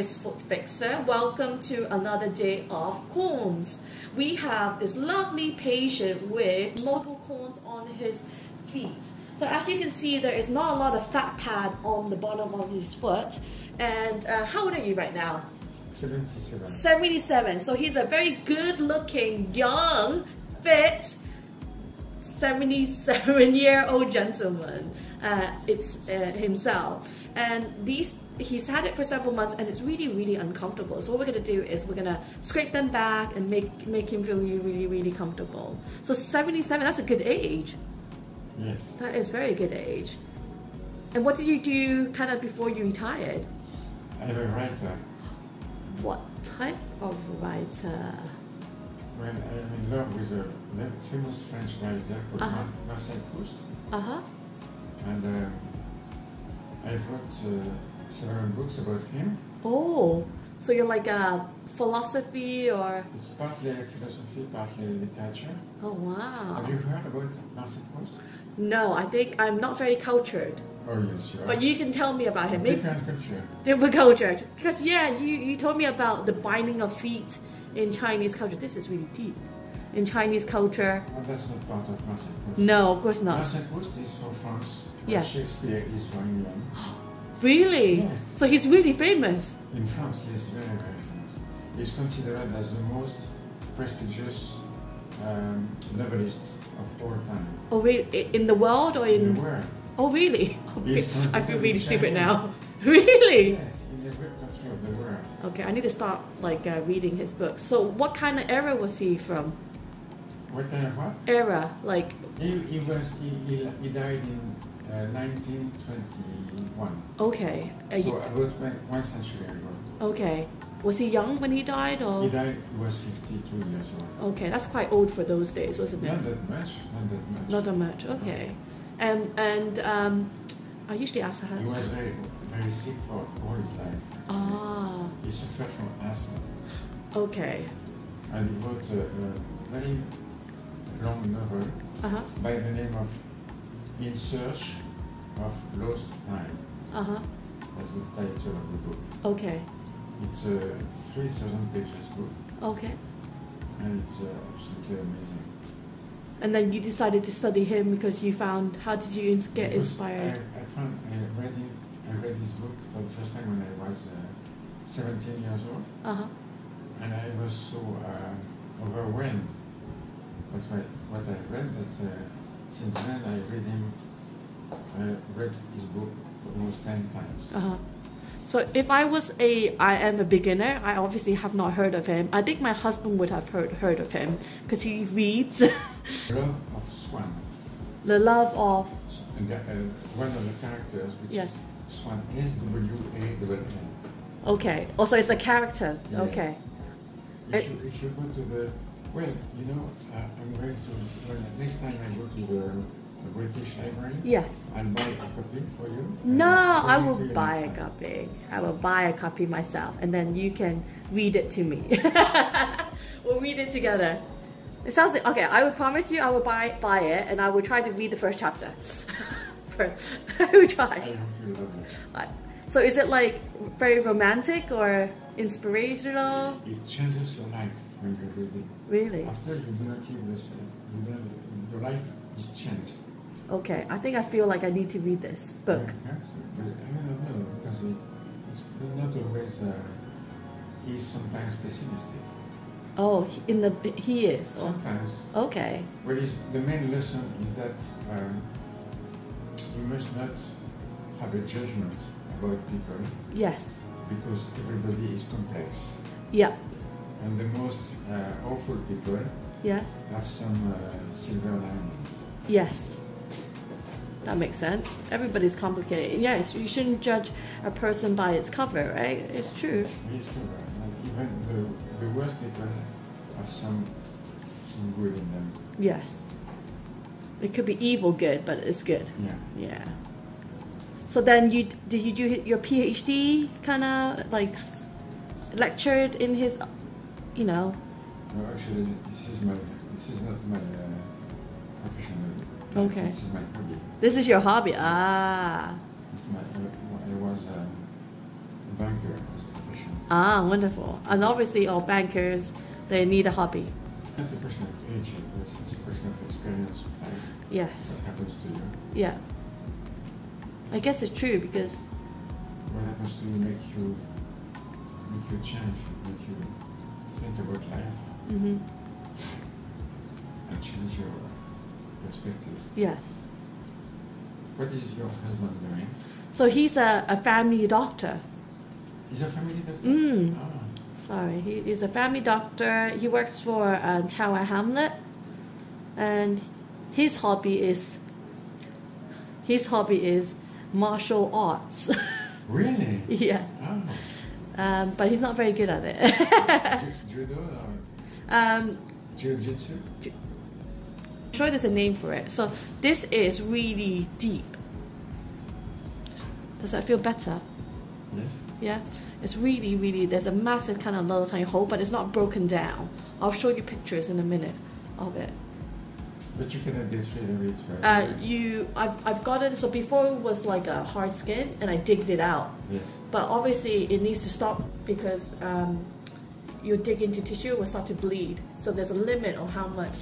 Miss Foot Fixer. Welcome to another day of corns. We have this lovely patient with multiple corns on his feet. So as you can see, there is not a lot of fat pad on the bottom of his foot. And how old are you right now? 77. 77. So he's a very good-looking, young, fit, 77-year-old gentleman. Himself. And he's had it for several months, and it's really, really uncomfortable. So what we're going to do is we're going to scrape them back and make him feel really, really, really comfortable. So 77, that's a good age. Yes. That is very good age. And what did you do kind of before you retired? I'm a writer. What type of writer? Well, I'm in love with a famous French writer called Marcel Proust. Uh-huh. And I wrote several books about him. Oh, so you're like a philosophy or? It's partly philosophy, partly literature. Oh, wow. Have you heard about Marcel Proust? No, I think I'm not very cultured. Oh, yes, you are. But you can tell me about him. Different culture. Different culture. Because, yeah, you told me about the binding of feet in Chinese culture. This is really deep. In Chinese culture. Oh, that's not part of Marcel Proust. No, of course not. Marcel Proust is for France. Yeah. Shakespeare is from England. Really? Yes. So he's really famous? In France, yes, very, very famous. He's considered as the most prestigious novelist of all time. Oh, really? In the world or in... In the world. Oh, really? I feel really stupid now. Really? Yes, in every country of the world. Okay, I need to start like reading his books. So what kind of era was he from? What kind of what? Era, like... He died in... 1921. Okay. So about 1 century ago. Okay. Was he young when he died, or? He died. He was 52 years old. Okay, that's quite old for those days, wasn't it? Not that much. Not that much. Not that much. Okay. No. And I usually ask her. He was very, very sick for all his life. Actually. Ah. He suffered from asthma. Okay. And he wrote a very long novel by the name of In Search of Lost Time. That's the title of the book. Okay. It's a 3,000 pages book. Okay. And it's absolutely amazing. And then you decided to study him because you found, how did you get inspired? I read his book for the first time when I was 17 years old. And I was so overwhelmed with what I read that since then, I read his book almost 10 times. So if I am a beginner, I obviously have not heard of him. I think my husband would have heard of him because he reads. The Love of Swan. The Love of? One of the characters, which is Swan, S-W-A-N. Okay. Also, it's a character. Yes. Okay. If you go to the... Well, you know, I'm going to, next time I go to the British Library, I'll buy a copy for you. No, I will buy a copy. I will buy a copy myself, and then you can read it to me. We'll read it together. It sounds like, okay, I will promise you I will buy it, and I will try to read the first chapter. I will try. I hope you love it. So is it like very romantic or inspirational? It changes your life. When you're reading. Really? After you do not keep this, your life is changed. Okay, I think I feel like I need to read this book. Yeah, but I don't know, because it's not always, he's sometimes pessimistic. Oh, he is? Sometimes. Okay. Well, the main lesson is that you must not have a judgment about people. Yes. Because everybody is complex. Yeah. And the most awful people have some silver linings. Yes, that makes sense. Everybody's complicated. Yes, you shouldn't judge a person by its cover, right? It's true. It's true. Like even the worst people have some good in them. Yes. It could be evil good, but it's good. Yeah. Yeah. So then did you do your PhD kind of like lectured in his... You know. No, actually, this is not my professional. Okay. This is my hobby. This is your hobby, ah. I was a banker as a profession. Ah, wonderful. And obviously all bankers, they need a hobby. And the person of age, it's a person of experience of life. Yes. What happens to you. Yeah. I guess it's true because... What happens to you make you change, make you think about life. Mm-hmm. And change your perspective. Yes. What is your husband doing? So he's a family doctor. He's a family doctor? Mm. Oh. Sorry, he's a family doctor. He works for Tower Hamlet. And his hobby is martial arts. Really? Yeah. Oh. But he's not very good at it. Judo or Jiu-Jitsu? I'm sure there's a name for it. So this is really deep. Does that feel better? Yes. Yeah? It's really, really, there's a massive kind of little tiny hole, but it's not broken down. I'll show you pictures in a minute of it. But you cannot get straight away to it. I've got it, so before it was like a hard skin, and I digged it out. Yes. But obviously it needs to stop because you dig into tissue, it will start to bleed. So there's a limit on how much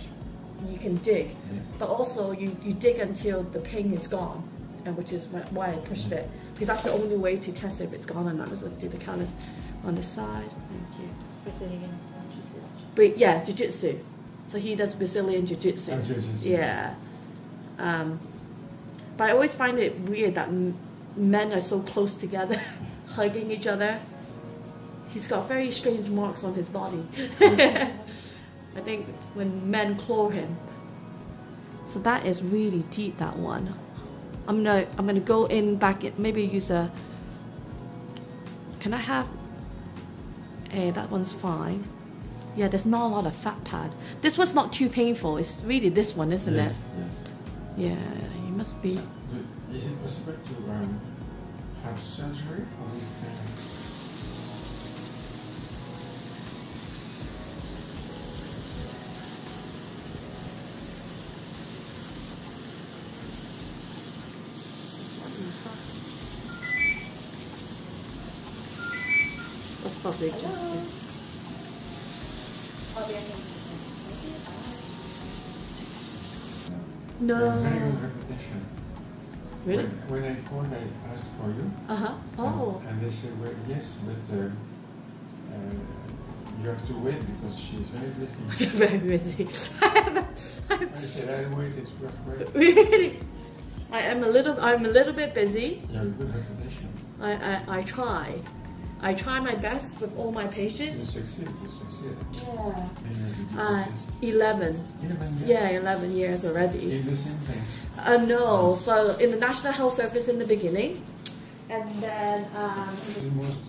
you can dig. Yeah. But also you dig until the pain is gone, and which is why I pushed it. Because that's the only way to test if it's gone or not. Let's do the callus on the side. Thank you. It's Brazilian Jiu-Jitsu. But yeah, Jiu-Jitsu. So he does Brazilian Jiu-Jitsu. Oh, Jiu-Jitsu. Yeah. But I always find it weird that men are so close together, hugging each other. He's got very strange marks on his body. I think when men claw him. So that is really deep, that one. I'm gonna go in back. Maybe use a. Can I have? Hey, that one's fine. Yeah, there's not a lot of fat pad. This one's not too painful. It's really this one, isn't it? Yes. Yeah, you must be. So, is it possible to have surgery for this pain? That's probably just it. No. Very good reputation. Really? When I called, I asked for you. Uh-huh. Oh. And they said, well, yes, but you have to wait because she's very busy. Very busy. I said, I'll wait. It's worth waiting. Really? I'm a little bit busy. You have a good reputation. I try. I try my best with all my patients. You succeed. Yeah. 11. 11 years? Yeah, 11 years already. In the same place? No, so in the National Health Service in the beginning. And then... the most,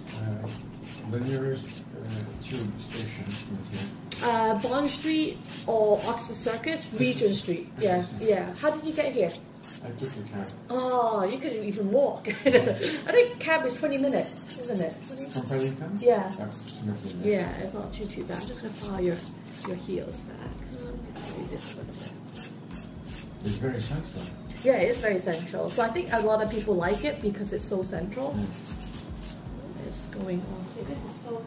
the nearest tube station? Bond Street or Oxford Circus, Regent Street. Yeah, yeah. How did you get here? I took the cab. Oh, you couldn't even walk. I think cab is 20 minutes, isn't it? From Paddington? Yeah. Yeah, it's not too bad. I'm just going to file your heels back. Let's do this one. It's very central. Yeah, it is very central. So I think a lot of people like it because it's so central. It's going on. This is so...